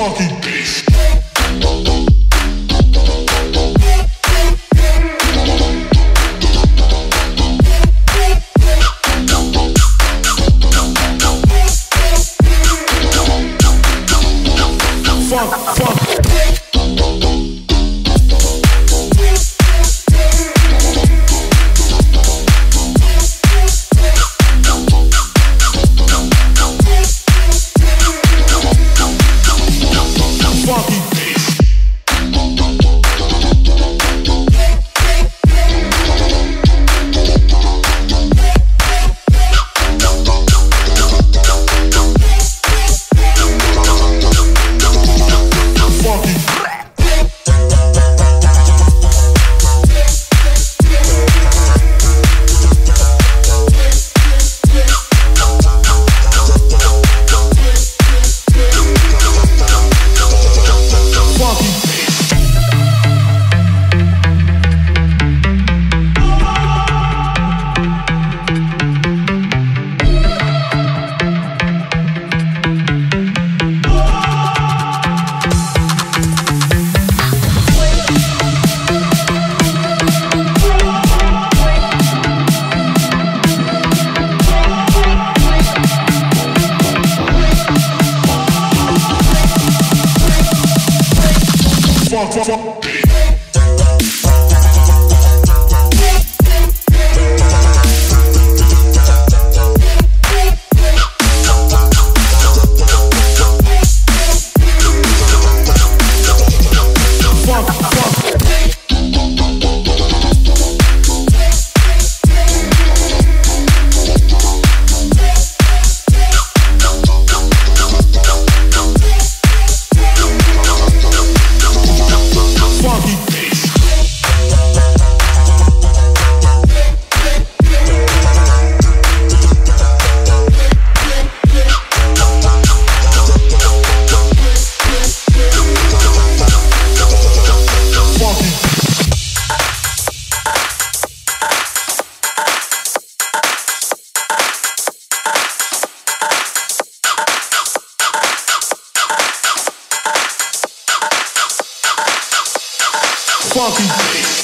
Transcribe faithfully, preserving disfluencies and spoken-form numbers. fucking bass. Fuck, fuck. Fuck, fuck, fuck. Fucking